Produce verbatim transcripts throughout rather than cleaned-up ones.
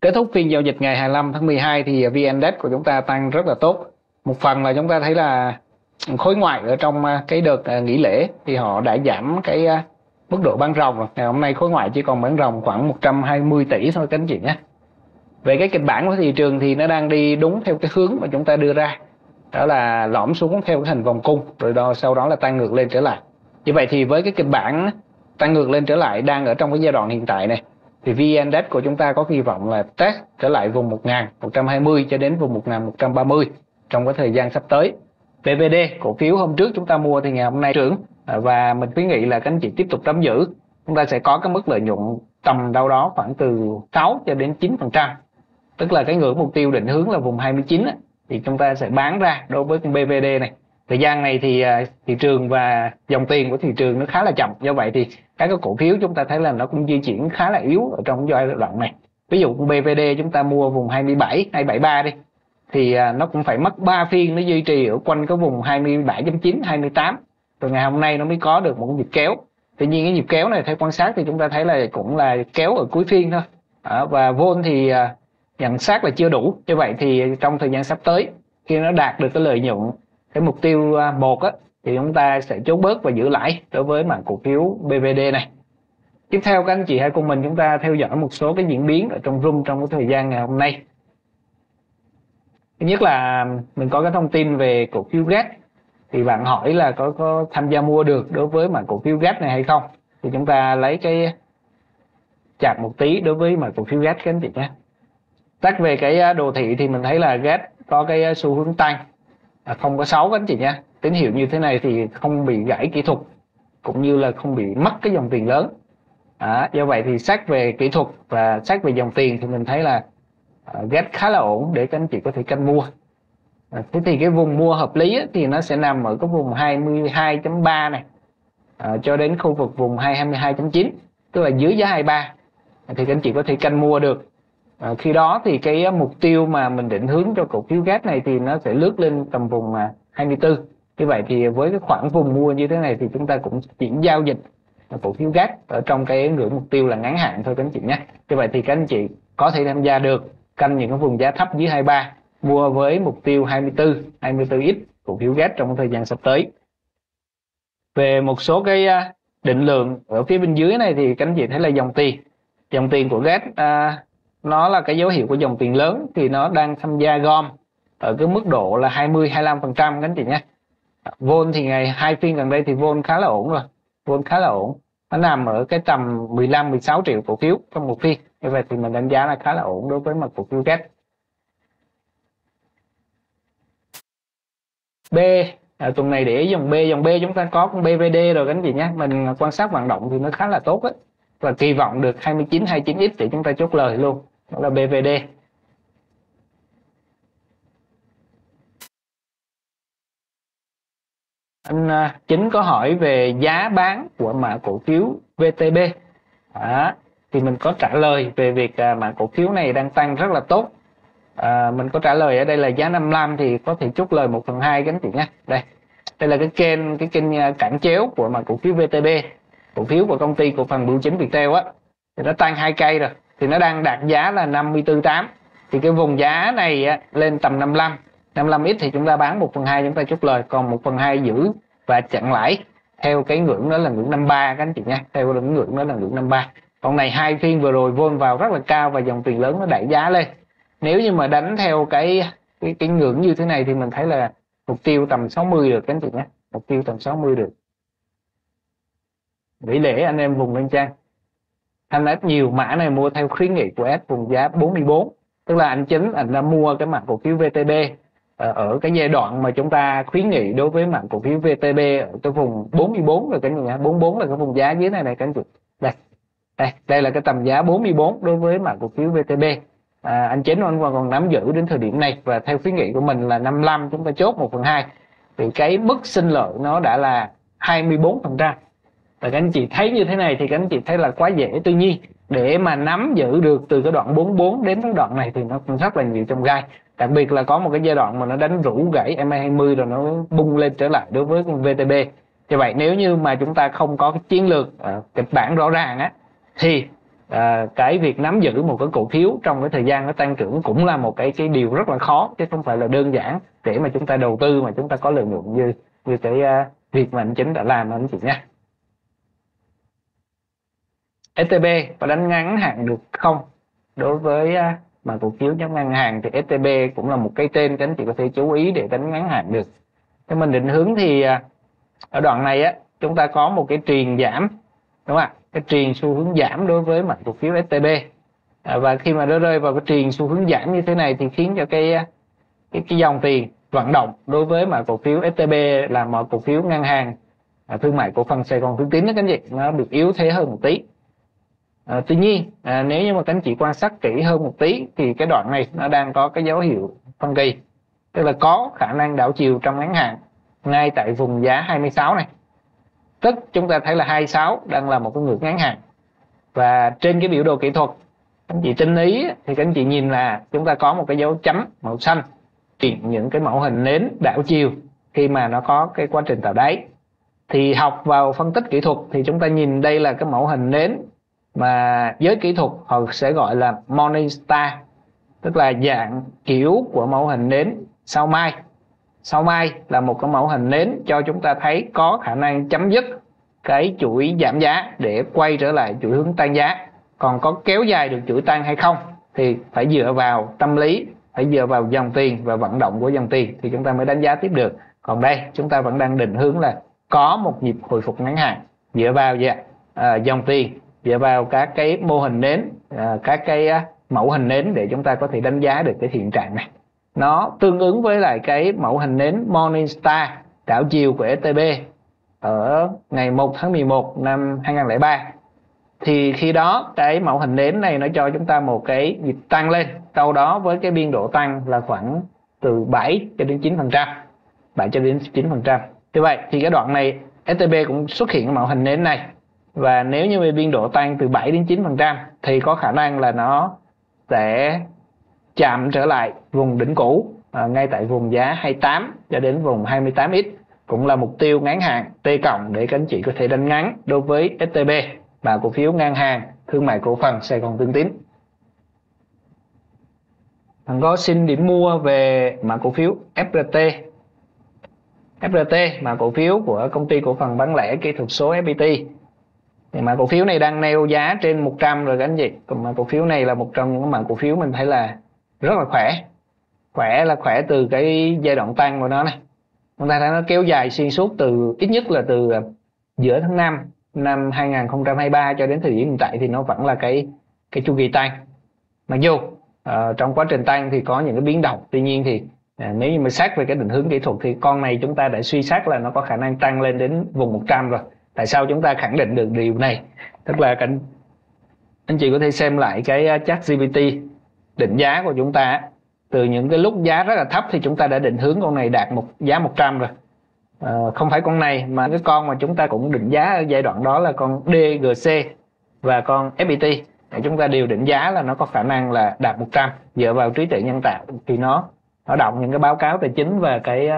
Kết thúc phiên giao dịch ngày hai mươi lăm tháng mười hai thì vê en Index của chúng ta tăng rất là tốt. Một phần là chúng ta thấy là khối ngoại ở trong cái đợt nghỉ lễ thì họ đã giảm cái mức độ bán ròng rồi. Ngày hôm nay khối ngoại chỉ còn bán ròng khoảng một trăm hai mươi tỷ thôi các anh chị nhé. Về cái kịch bản của thị trường thì nó đang đi đúng theo cái hướng mà chúng ta đưa ra, đó là lõm xuống theo cái hình vòng cung rồi đó, sau đó là tăng ngược lên trở lại. Như vậy thì với cái kịch bản tăng ngược lên trở lại đang ở trong cái giai đoạn hiện tại này thì vê en Index của chúng ta có kỳ vọng là test trở lại vùng một nghìn một trăm hai mươi cho đến vùng một nghìn một trăm ba mươi trong cái thời gian sắp tới. pê vê đê, cổ phiếu hôm trước chúng ta mua thì ngày hôm nay trưởng, và mình khuyến nghị là các anh chị tiếp tục nắm giữ. Chúng ta sẽ có cái mức lợi nhuận tầm đâu đó khoảng từ sáu cho đến chín phần trăm. Tức là cái ngưỡng mục tiêu định hướng là vùng hai mươi chín thì chúng ta sẽ bán ra đối với con pê vê đê này. Thời gian này thì thị trường và dòng tiền của thị trường nó khá là chậm, do vậy thì các cái cổ phiếu chúng ta thấy là nó cũng di chuyển khá là yếu ở trong giai đoạn này. Ví dụ bê vê đê chúng ta mua vùng hai mươi bảy, hai mươi bảy phẩy ba đi thì nó cũng phải mất ba phiên nó duy trì ở quanh cái vùng hai mươi bảy phẩy chín, hai mươi tám rồi ngày hôm nay nó mới có được một cái nhịp kéo. Tuy nhiên cái nhịp kéo này theo quan sát thì chúng ta thấy là cũng là kéo ở cuối phiên thôi. À, và vê ô lờ thì nhận xác là chưa đủ. Như vậy thì trong thời gian sắp tới khi nó đạt được cái lợi nhuận cái mục tiêu một á, thì chúng ta sẽ chốt bớt và giữ lãi đối với mảng cổ phiếu bê vê đê này. Tiếp theo các anh chị hãy cùng mình chúng ta theo dõi một số cái diễn biến ở trong room trong cái thời gian ngày hôm nay. Thứ nhất là mình có cái thông tin về cổ phiếu Gas. Thì bạn hỏi là có, có tham gia mua được đối với mảng cổ phiếu Gas này hay không? Thì chúng ta lấy cái chạc một tí đối với mảng cổ phiếu Gas các anh chị nhé. Tách về cái đồ thị thì mình thấy là Gas có cái xu hướng tăng, không có xấu các anh chị nhé. Tín hiệu như thế này thì không bị gãy kỹ thuật cũng như là không bị mất cái dòng tiền lớn. À, do vậy thì xét về kỹ thuật và xét về dòng tiền thì mình thấy là Gas khá là ổn để các anh chị có thể canh mua. Thế thì cái vùng mua hợp lý thì nó sẽ nằm ở cái vùng hai mươi hai phẩy ba này à, cho đến khu vực vùng hai mươi hai phẩy chín, tức là dưới giá hai mươi ba thì các anh chị có thể canh mua được. À, khi đó thì cái mục tiêu mà mình định hướng cho cổ phiếu Gas này thì nó sẽ lướt lên tầm vùng hai mươi tư. Như vậy thì với cái khoảng vùng mua như thế này thì chúng ta cũng chuyển giao dịch cổ phiếu Gas ở trong cái ngưỡng mục tiêu là ngắn hạn thôi các anh chị nhé. Như vậy thì các anh chị có thể tham gia được, canh những cái vùng giá thấp dưới hai mươi ba, mua với mục tiêu hai mươi tư, hai mươi tư x cổ phiếu Gas trong thời gian sắp tới. Về một số cái định lượng ở phía bên dưới này thì các anh chị thấy là dòng tiền. Dòng tiền của Gas à, nó là cái dấu hiệu của dòng tiền lớn thì nó đang tham gia gom ở cái mức độ là hai mươi đến hai mươi lăm phần trăm các anh chị nhé. vê ô lờ thì ngày hai phiên gần đây thì vê ô lờ khá là ổn rồi. vê ô lờ khá là ổn. Nó nằm ở cái tầm mười lăm, mười sáu triệu cổ phiếu trong một phiên. Như vậy thì mình đánh giá là khá là ổn đối với mặt cổ phiếu Gas. B, à, tuần này để dòng B, dòng B chúng ta có con bê vê đê rồi các anh chị nhé. Mình quan sát hoạt động thì nó khá là tốt ấy. Và kỳ vọng được hai mươi chín, hai mươi chín x để chúng ta chốt lời luôn. Đó là bê vê đê. Anh à, Chính có hỏi về giá bán của mã cổ phiếu vê tê bê. À, thì mình có trả lời về việc à, mã cổ phiếu này đang tăng rất là tốt. À, mình có trả lời ở đây là giá năm mươi lăm thì có thể chốt lời một phần hai các anh chị nhé. Đây. Đây là cái kênh cái kênh cản chéo của mã cổ phiếu vê tê bê. Cổ phiếu của công ty cổ phần bưu chính Viettel á thì nó tăng hai cây rồi thì nó đang đạt giá là năm mươi tư phẩy tám, thì cái vùng giá này á, lên tầm năm mươi lăm, năm mươi lăm x thì chúng ta bán một phần hai chúng ta chốt lời, còn một phần hai giữ và chặn lãi theo cái ngưỡng đó là ngưỡng năm mươi ba các anh chị nha, theo cái ngưỡng đó là ngưỡng năm mươi ba. Còn này hai phiên vừa rồi vôn vào rất là cao và dòng tiền lớn nó đẩy giá lên. Nếu như mà đánh theo cái cái, cái ngưỡng như thế này thì mình thấy là mục tiêu tầm sáu mươi được các anh chị nhé, mục tiêu tầm sáu mươi được. Nghỉ lễ anh em vùng lên trang anh ép nhiều mã này mua theo khuyến nghị của S vùng giá bốn mươi tư, tức là anh Chính anh đã mua cái mã cổ phiếu vê tê bê ở cái giai đoạn mà chúng ta khuyến nghị đối với mã cổ phiếu vê tê bê ở cái vùng bốn mươi tư rồi cả nhà. Bốn mươi tư là cái vùng giá dưới này này các anh chị, đây đây đây là cái tầm giá bốn mươi tư đối với mã cổ phiếu vê tê bê. À, anh Chính anh còn nắm giữ đến thời điểm này và theo khuyến nghị của mình là năm mươi lăm chúng ta chốt một phần hai thì cái mức sinh lợi nó đã là hai mươi tư phần trăm. Và các anh chị thấy như thế này thì các anh chị thấy là quá dễ. Tuy nhiên để mà nắm giữ được từ cái đoạn bốn mươi tư đến cái đoạn này thì nó cũng rất là nhiều trong gai. Đặc biệt là có một cái giai đoạn mà nó đánh rũ gãy em a hai mươi rồi nó bung lên trở lại đối với vê tê bê. Như vậy nếu như mà chúng ta không có cái chiến lược à, kịch bản rõ ràng á thì à, cái việc nắm giữ một cái cổ phiếu trong cái thời gian nó tăng trưởng cũng là một cái cái điều rất là khó, chứ không phải là đơn giản để mà chúng ta đầu tư mà chúng ta có lợi nhuận như như cái uh, việc mà anh Chính đã làm anh chị nha. ét tê bê có đánh ngắn hạn được không? Đối với uh, mà cổ phiếu nhóm ngân hàng thì ét tê bê cũng là một cái tên các anh chị có thể chú ý để đánh ngắn hạn được. Thế mình định hướng thì uh, ở đoạn này á, chúng ta có một cái triền giảm, đúng không ạ? Cái triền xu hướng giảm đối với mã cổ phiếu ét tê bê, à, và khi mà nó rơi vào cái triền xu hướng giảm như thế này thì khiến cho cái cái, cái dòng tiền vận động đối với mã cổ phiếu ét tê bê là mã cổ phiếu ngân hàng à, thương mại cổ phần Sài Gòn Thương Tín đó các anh chị, nó được yếu thế hơn một tí. À, tuy nhiên à, nếu như mà các anh chị quan sát kỹ hơn một tí thì cái đoạn này nó đang có cái dấu hiệu phân kỳ, tức là có khả năng đảo chiều trong ngắn hạn ngay tại vùng giá hai mươi sáu này. Tức chúng ta thấy là hai mươi sáu đang là một cái ngưỡng ngắn hạn, và trên cái biểu đồ kỹ thuật các anh chị tinh ý thì các anh chị nhìn là chúng ta có một cái dấu chấm màu xanh chỉ những cái mẫu hình nến đảo chiều khi mà nó có cái quá trình tạo đáy. Thì học vào phân tích kỹ thuật thì chúng ta nhìn đây là cái mẫu hình nến mà giới kỹ thuật họ sẽ gọi là morning star, tức là dạng kiểu của mẫu hình nến sao mai. Sao mai là một cái mẫu hình nến cho chúng ta thấy có khả năng chấm dứt cái chuỗi giảm giá để quay trở lại chuỗi hướng tăng giá. Còn có kéo dài được chuỗi tăng hay không thì phải dựa vào tâm lý, phải dựa vào dòng tiền và vận động của dòng tiền thì chúng ta mới đánh giá tiếp được. Còn đây chúng ta vẫn đang định hướng là có một nhịp hồi phục ngắn hạn dựa vào dạ, à, dòng tiền, dựa vào các cái mô hình nến, à, các cái à, mẫu hình nến để chúng ta có thể đánh giá được cái hiện trạng này. Nó tương ứng với lại cái mẫu hình nến Morningstar đảo chiều của ét tê bê ở ngày một tháng mười một năm hai nghìn không trăm lẻ ba. Thì khi đó cái mẫu hình nến này nó cho chúng ta một cái nhịp tăng lên, sau đó với cái biên độ tăng là khoảng từ bảy cho đến chín phần trăm, bảy cho đến chín phần trăm. Như vậy thì cái đoạn này ét tê bê cũng xuất hiện mẫu hình nến này, và nếu như biên độ tăng từ bảy đến chín phần trăm thì có khả năng là nó sẽ chạm trở lại vùng đỉnh cũ à, ngay tại vùng giá hai mươi tám cho đến vùng hai mươi tám x, cũng là mục tiêu ngắn hạn T cộng để các anh chị có thể đánh ngắn đối với ét tê bê và cổ phiếu ngân hàng thương mại cổ phần Sài Gòn Thương Tín. Thằng có xin điểm mua về mã cổ phiếu ép pê tê. ép pê tê mã cổ phiếu của công ty cổ phần bán lẻ kỹ thuật số ép pê tê. Thì mã cổ phiếu này đang neo giá trên một trăm rồi các anh chị. Còn mã cổ phiếu này là một trong những mã cổ phiếu mình thấy là rất là khỏe. Khỏe là khỏe từ cái giai đoạn tăng của nó này. Chúng ta thấy nó kéo dài xuyên suốt từ ít nhất là từ giữa tháng năm năm hai nghìn không trăm hai mươi ba cho đến thời điểm hiện tại thì nó vẫn là cái cái chu kỳ tăng. Mặc dù uh, trong quá trình tăng thì có những cái biến động, tuy nhiên thì uh, nếu như mà xét về cái định hướng kỹ thuật thì con này chúng ta đã suy xét là nó có khả năng tăng lên đến vùng một trăm rồi. Tại sao chúng ta khẳng định được điều này? Tức là anh, anh chị có thể xem lại cái chat giê pê tê định giá của chúng ta, từ những cái lúc giá rất là thấp thì chúng ta đã định hướng con này đạt một giá một trăm rồi. À, không phải con này mà cái con mà chúng ta cũng định giá ở giai đoạn đó là con đê giê xê và con ép pê tê, chúng ta đều định giá là nó có khả năng là đạt một trăm dựa vào trí tuệ nhân tạo. Thì nó nó động những cái báo cáo tài chính và cái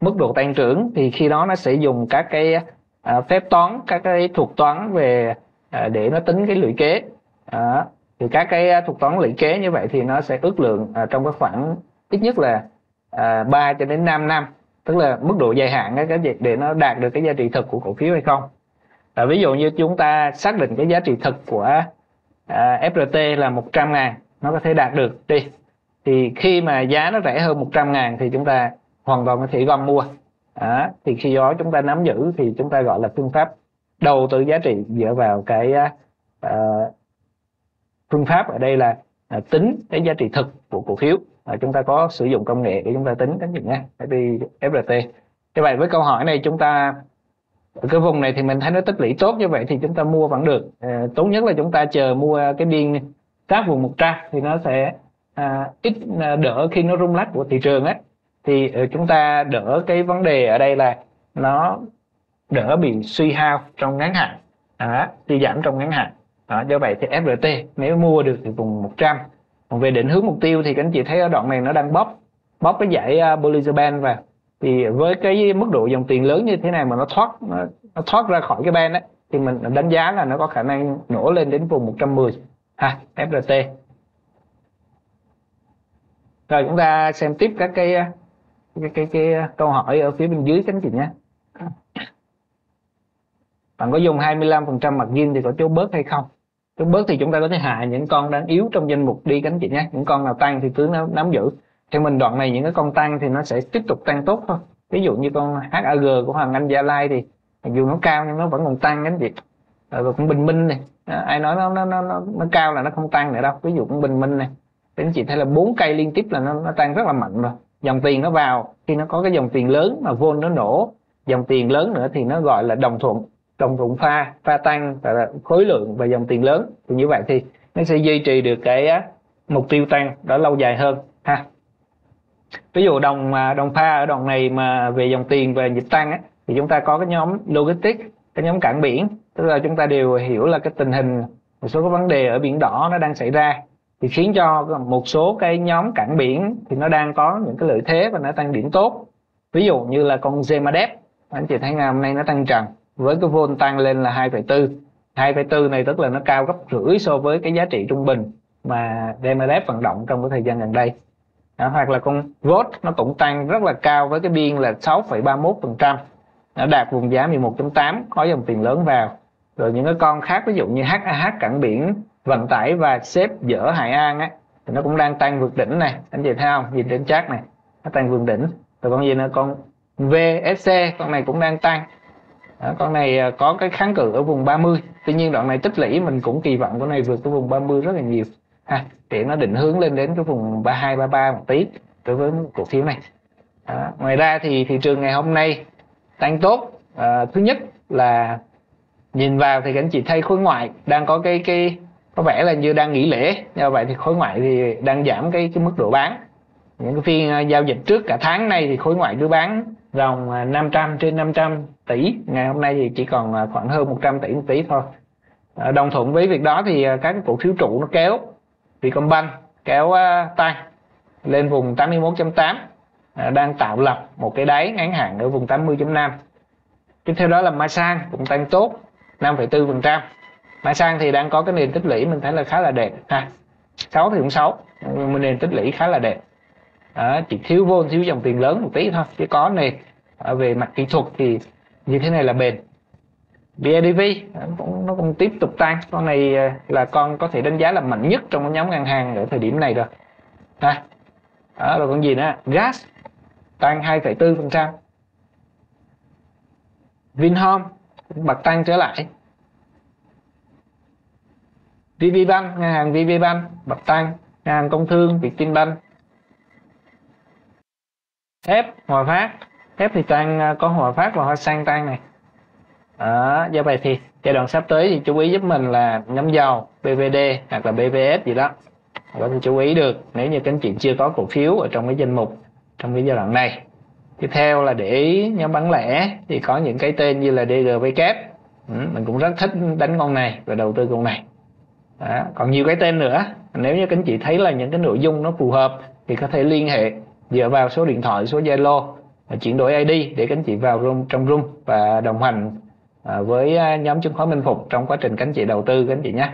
mức độ tăng trưởng, thì khi đó nó sẽ dùng các cái à, phép toán, các cái thuật toán về à, để nó tính cái lũy kế. À, thì các cái thuật toán lũy kế như vậy thì nó sẽ ước lượng à, trong cái khoảng ít nhất là à, ba cho đến năm năm, tức là mức độ dài hạn đó, cái việc để nó đạt được cái giá trị thực của cổ phiếu hay không. À, ví dụ như chúng ta xác định cái giá trị thực của à, ép pê tê là một trăm ngàn, nó có thể đạt được đi, thì khi mà giá nó rẻ hơn một trăm ngàn thì chúng ta hoàn toàn có thể gom mua. À, thì khi đó chúng ta nắm giữ thì chúng ta gọi là phương pháp đầu tư giá trị dựa vào cái à, phương pháp ở đây là à, tính cái giá trị thực của cổ phiếu. À, chúng ta có sử dụng công nghệ để chúng ta tính cái gì nha, ép pê tê. Như vậy với câu hỏi này chúng ta ở cái vùng này thì mình thấy nó tích lũy tốt, như vậy thì chúng ta mua vẫn được. À, tốt nhất là chúng ta chờ mua cái biên sát vùng một trăm thì nó sẽ à, ít đỡ khi nó rung lắc của thị trường ấy. Thì chúng ta đỡ cái vấn đề ở đây là nó đỡ bị suy hao trong ngắn hạn, à, suy giảm trong ngắn hạn. À, do vậy thì ép pê tê nếu mua được thì vùng một trăm. Còn về định hướng mục tiêu thì các anh chị thấy ở đoạn này nó đang bóp bóp cái dải uh, Bollinger Band vào. Thì với cái mức độ dòng tiền lớn như thế này mà nó thoát nó, nó thoát ra khỏi cái band ấy, thì mình đánh giá là nó có khả năng nổ lên đến vùng một trăm mười ha, ép rờ tê. Rồi chúng ta xem tiếp các cái cái cái, cái câu hỏi ở phía bên dưới các anh chị nhé. Bạn có dùng hai mươi lăm phần trăm margin thì có chốt bớt hay không? Chốt bớt thì chúng ta có thể hạ những con đang yếu trong danh mục đi các anh chị nhé. Những con nào tăng thì cứ nắm giữ. Theo mình đoạn này những cái con tăng thì nó sẽ tiếp tục tăng tốt thôi. Ví dụ như con hát a giê của Hoàng Anh Gia Lai thì mặc dù nó cao nhưng nó vẫn còn tăng các anh chị. Rồi cũng Bình Minh này, ai nói nó nó nó nó cao là nó không tăng nữa đâu. Ví dụ cũng Bình Minh này, thì anh chị thấy là bốn cây liên tiếp là nó, nó tăng rất là mạnh rồi. Dòng tiền nó vào, khi nó có cái dòng tiền lớn mà vôn nó nổ, dòng tiền lớn nữa thì nó gọi là đồng thuận, đồng thuận pha, pha tăng và khối lượng và dòng tiền lớn. Thì như vậy thì nó sẽ duy trì được cái mục tiêu tăng đó lâu dài hơn ha. Ví dụ đồng đồng pha ở đoạn này mà về dòng tiền về nhịp tăng á, thì chúng ta có cái nhóm logistics, cái nhóm cảng biển, tức là chúng ta đều hiểu là cái tình hình một số cái vấn đề ở Biển Đỏ nó đang xảy ra thì khiến cho một số cái nhóm cảng biển thì nó đang có những cái lợi thế và nó tăng điểm tốt. Ví dụ như là con Gemadept, anh chị thấy ngày hôm nay nó tăng trần với cái vôn tăng lên là hai phẩy bốn. hai phẩy bốn này tức là nó cao gấp rưỡi so với cái giá trị trung bình mà Gemadept vận động trong cái thời gian gần đây. Đó, hoặc là con Vod nó cũng tăng rất là cao với cái biên là sáu phẩy ba mươi mốt phần trăm, nó đạt vùng giá mười một phẩy tám, có dòng tiền lớn vào. Rồi những cái con khác ví dụ như hát a hát cảng biển vận tải và xếp dở Hải An á, thì nó cũng đang tăng vượt đỉnh này, anh chị thấy không, nhìn đến chart này nó tăng vượt đỉnh. Rồi con gì nữa, con vê ét xê, con này cũng đang tăng. Đó, con này có cái kháng cự ở vùng ba mươi, tuy nhiên đoạn này tích lũy mình cũng kỳ vọng con này vượt cái vùng ba mươi rất là nhiều ha, để nó định hướng lên đến cái vùng ba mươi hai ba mươi ba một tí đối với cổ phiếu này. Đó. Ngoài ra thì thị trường ngày hôm nay tăng tốt, à, thứ nhất là nhìn vào thì các anh chị thấy khối ngoại đang có cái cái có vẻ là như đang nghỉ lễ, do vậy thì khối ngoại thì đang giảm cái cái mức độ bán. Những cái phiên giao dịch trước cả tháng nay thì khối ngoại cứ bán dòng năm trăm trên năm trăm tỷ, ngày hôm nay thì chỉ còn khoảng hơn một trăm tỷ một tí thôi. À, đồng thuận với việc đó thì các cổ phiếu trụ nó kéo, Vietcombank kéo tăng lên vùng tám mươi mốt phẩy tám, đang tạo lập một cái đáy ngắn hạn ở vùng tám mươi phẩy năm. Tiếp theo đó là Masan cũng tăng tốt năm phẩy bốn phần trăm. Masan thì đang có cái nền tích lũy mình thấy là khá là đẹp ha, sáu thì cũng sáu, nền tích lũy khá là đẹp. À, chỉ thiếu vốn, thiếu dòng tiền lớn một tí thôi chứ có nền. À, về mặt kỹ thuật thì như thế này là bền. bê i đê vê nó cũng tiếp tục tăng, con này là con có thể đánh giá là mạnh nhất trong nhóm ngân hàng ở thời điểm này rồi. À, đó là con gì nữa, Gas tăng hai phẩy bốn phần trăm, Vinhome bật tăng trở lại, VPBank, ngân hàng VPBank bật tăng, ngân hàng Công Thương Vietinbank, F Hòa Phát, F thì tăng, có Hòa Phát và Hòa Sang tăng này. Đó, do vậy thì giai đoạn sắp tới thì chú ý giúp mình là nhóm dầu pê vê đê hoặc là bê vê ét gì đó, có thể chú ý được nếu như các anh chị chưa có cổ phiếu ở trong cái danh mục trong cái giai đoạn này. Tiếp theo là để ý nhóm bán lẻ thì có những cái tên như là đê giê vê, ừ, mình cũng rất thích đánh con này và đầu tư con này. Đó, còn nhiều cái tên nữa, nếu như các anh chị thấy là những cái nội dung nó phù hợp thì có thể liên hệ dựa vào số điện thoại, số Zalo, chuyển đổi i đê để các anh chị vào room, trong room và đồng hành với nhóm chứng khoán Minh Phục trong quá trình các anh chị đầu tư các anh chị nhé.